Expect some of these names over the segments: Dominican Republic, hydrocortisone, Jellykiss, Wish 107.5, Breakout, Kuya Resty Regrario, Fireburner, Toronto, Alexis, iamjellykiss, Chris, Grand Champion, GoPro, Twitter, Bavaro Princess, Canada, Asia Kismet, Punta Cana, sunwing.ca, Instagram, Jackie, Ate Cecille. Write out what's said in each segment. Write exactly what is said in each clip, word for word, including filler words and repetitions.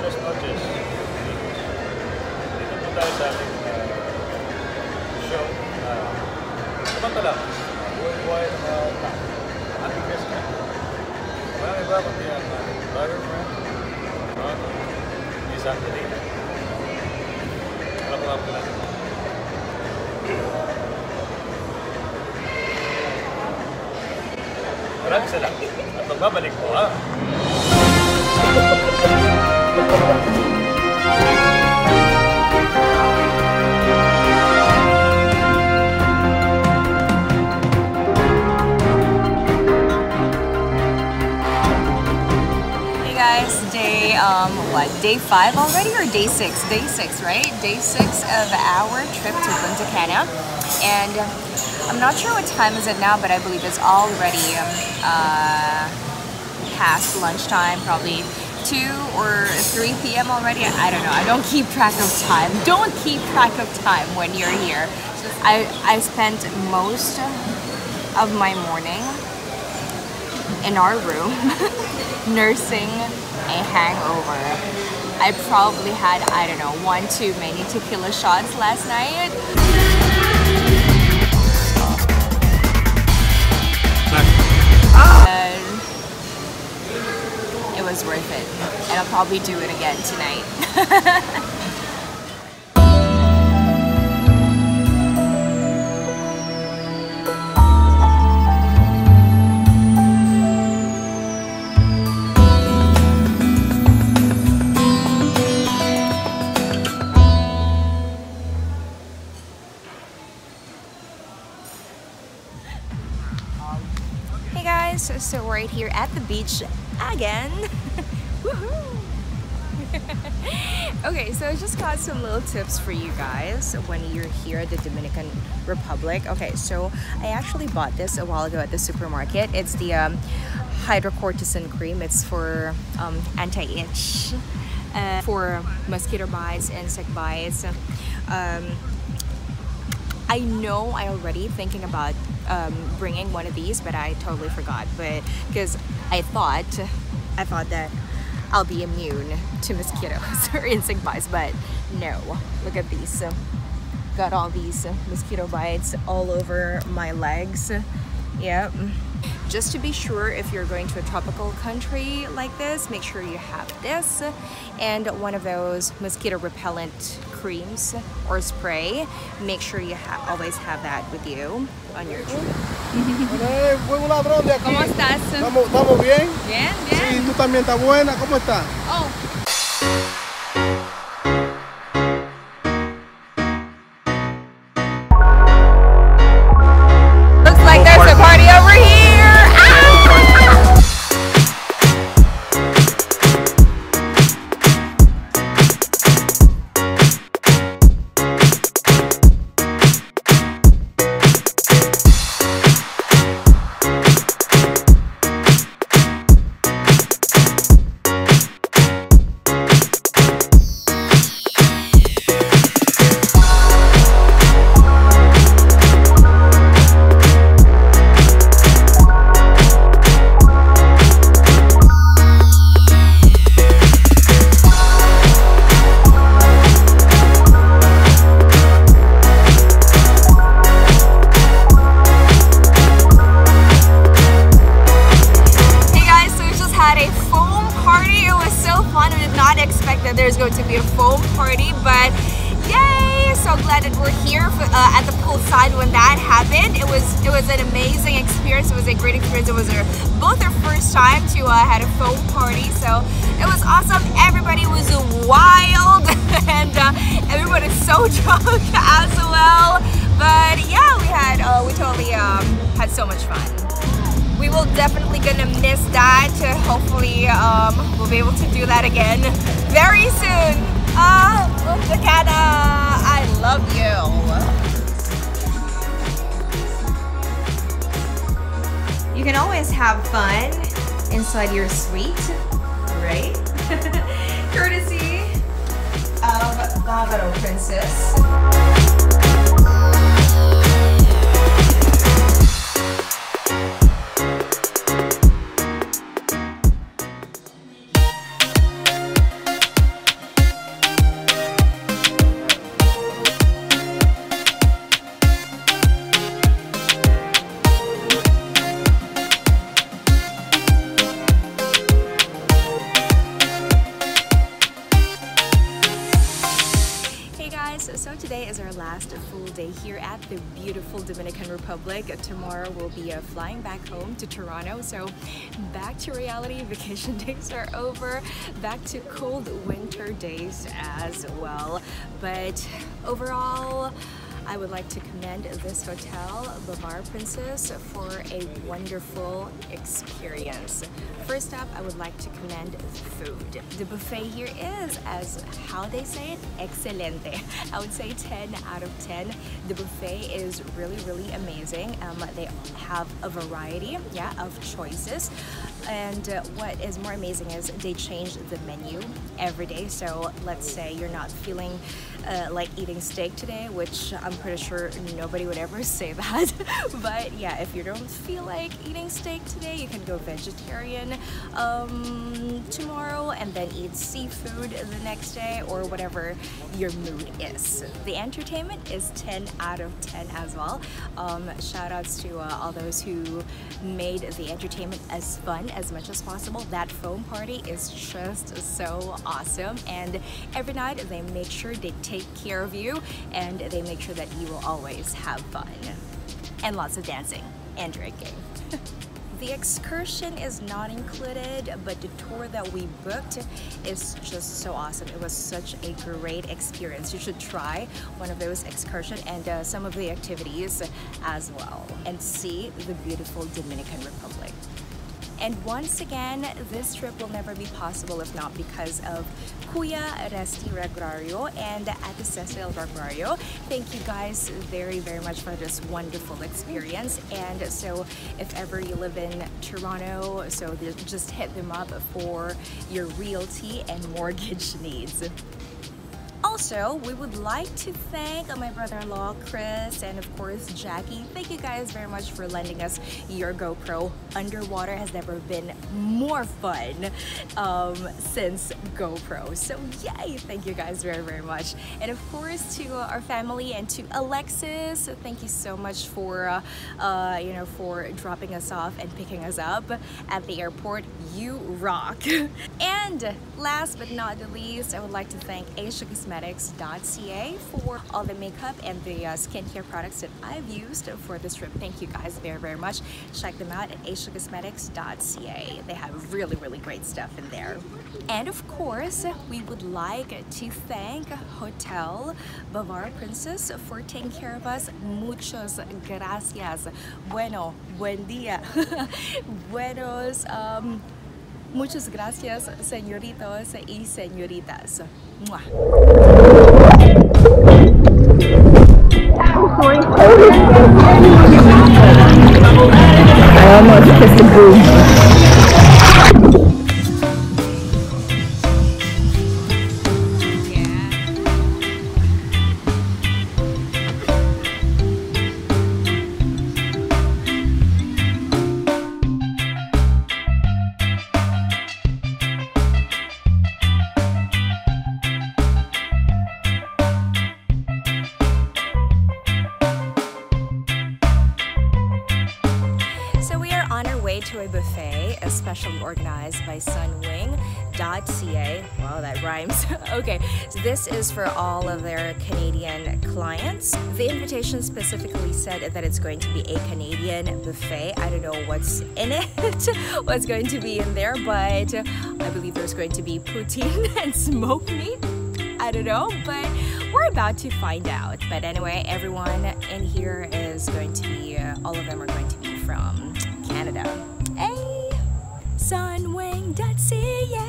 bonus touches. Dito po tayo sa ating uh, show. Samanta uh, lang, worldwide uh, Ate Kismet. Marami ba pati ang ating vlogger friend? Toronto. This Saturday. Alam ko nga po natin. Maraming salamat. At magbabalik po ha. Hey guys, day um what day five already or day six? Day six, right? Day six of our trip to Punta Cana, and I'm not sure what time is it now, but I believe it's already uh. past lunchtime, probably two or three p m already. I don't know. I don't keep track of time. Don't keep track of time when you're here. I, I spent most of my morning in our room nursing a hangover. I probably had, I don't know, one too many tequila shots last night. Uh, It was worth it, and I'll probably do it again tonight. Hey guys, so, so we're right here at the beach again. Woohoo! Okay, so I just got some little tips for you guys when you're here at the Dominican Republic. Okay, so I actually bought this a while ago at the supermarket. It's the um, hydrocortisone cream. It's for um, anti-itch, uh, for mosquito bites, insect bites. Um, I know I already thinking about um, bringing one of these, but I totally forgot. But because I thought, I thought that I'll be immune to mosquitoes or insect bites, but no. Look at these. So, got all these mosquito bites all over my legs. Yep. Just to be sure, if you're going to a tropical country like this, make sure you have this and one of those mosquito repellent creams or spray. Make sure you ha always have that with you on your trip. ¿Cómo estás? ¿Estamos bien? Bien, bien. Sí, tú también estás buena. ¿Cómo estás? Oh. Looks like there's a party over here. You can always have fun inside your suite, right? Courtesy of Bavaro Princess. guys, so today is our last full day here at the beautiful Dominican Republic. Tomorrow we'll be uh, flying back home to Toronto, so back to reality. Vacation days are over, back to cold winter days as well. But overall, I would like to commend this hotel, Bavaro Princess, for a wonderful experience. First up, I would like to commend food. The buffet here is, as how they say it, excelente. I would say ten out of ten. The buffet is really, really amazing. Um, they have a variety, yeah, of choices. And uh, what is more amazing is they change the menu every day. So let's say you're not feeling uh, like eating steak today, which I'm pretty sure nobody would ever say that. But yeah, if you don't feel like eating steak today, you can go vegetarian um, tomorrow and then eat seafood the next day, or whatever your mood is. The entertainment is ten out of ten as well. Um, shout outs to uh, all those who made the entertainment as fun as much as possible. That foam party is just so awesome, and every night they make sure they take care of you and they make sure that you will always have fun and lots of dancing and drinking. The excursion is not included, but the tour that we booked is just so awesome. It was such a great experience. You should try one of those excursions and uh, some of the activities as well, and see the beautiful Dominican Republic. And once again, this trip will never be possible if not because of Kuya Resty Regrario and Ate Cecile Regrario. Thank you guys very, very much for this wonderful experience. And so if ever you live in Toronto, so just hit them up for your realty and mortgage needs. Also, we would like to thank my brother-in-law, Chris, and of course, Jackie. Thank you guys very much for lending us your GoPro. Underwater has never been more fun um, since GoPro. So yay! Thank you guys very, very much. And of course, to uh, our family and to Alexis, thank you so much for, uh, uh, you know, for dropping us off and picking us up at the airport. You rock! And last but not the least, I would like to thank Asia Kismet asiacosmetics dot C A for all the makeup and the uh, skincare products that I've used for this trip. Thank you guys very, very much. Check them out at asiacosmetics dot C A. They have really, really great stuff in there. And of course, we would like to thank Hotel Bavaro Princess for taking care of us. Muchas gracias. Bueno, buen día. Buenos, um, muchas gracias, señoritos y señoritas. Mwah. I almost kissed the boo. To a buffet, especially organized by sunwing dot C A. Wow, that rhymes. Okay, so this is for all of their Canadian clients. The invitation specifically said that it's going to be a Canadian buffet. I don't know what's in it, what's going to be in there, but I believe there's going to be poutine and smoked meat. I don't know, but we're about to find out. But anyway, everyone in here is going to be, uh, all of them are going to be from Canada. Hey! sunwing dot C A!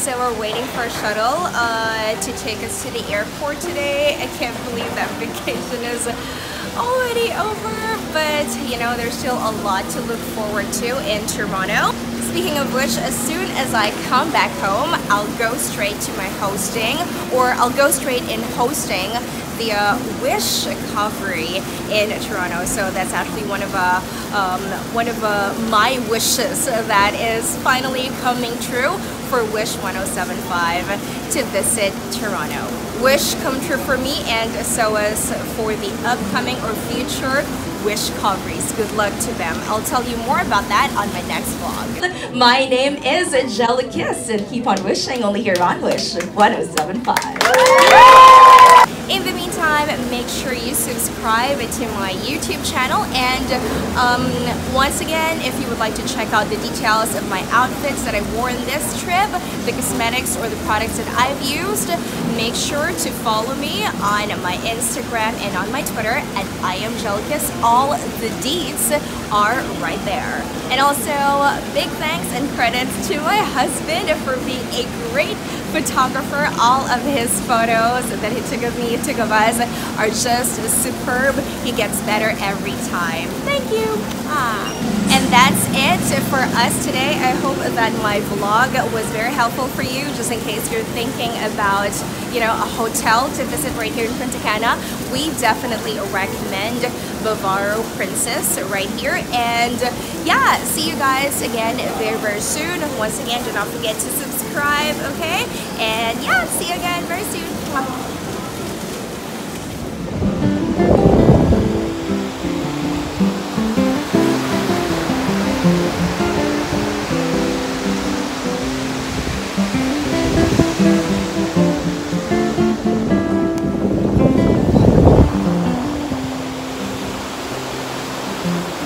So we're waiting for a shuttle uh, to take us to the airport today. I can't believe that vacation is already over, but you know, there's still a lot to look forward to in Toronto. Speaking of which, as soon as I come back home, I'll go straight to my hosting, or I'll go straight in hosting the uh, Wish Recovery in Toronto. So that's actually one of uh, um, one of uh, my wishes that is finally coming true for Wish one oh seven point five to visit Toronto. Wish come true for me, and so is for the upcoming or future Wish coveries. Good luck to them. I'll tell you more about that on my next vlog. My name is Jellykiss, and keep on wishing only here on Wish one oh seven point five. In the meantime, make sure you subscribe to my YouTube channel, and um, once again, if you would like to check out the details of my outfits that I wore in this trip, the cosmetics or the products that I've used, make sure to follow me on my Instagram and on my Twitter at I am Jellykiss. All the deets are right there. And also, big thanks and credits to my husband for being a great photographer. All of his photos that he took of me took of us are just superb. He gets better every time. Thank you. Ah. And that's it for us today. I hope that my vlog was very helpful for you, just in case you're thinking about, you know, a hotel to visit right here in Punta Cana. We definitely recommend Bavaro Princess right here. And yeah, see you guys again very, very soon. Once again, do not forget to subscribe, okay? And yeah, see you again very soon. Bye. Thank you.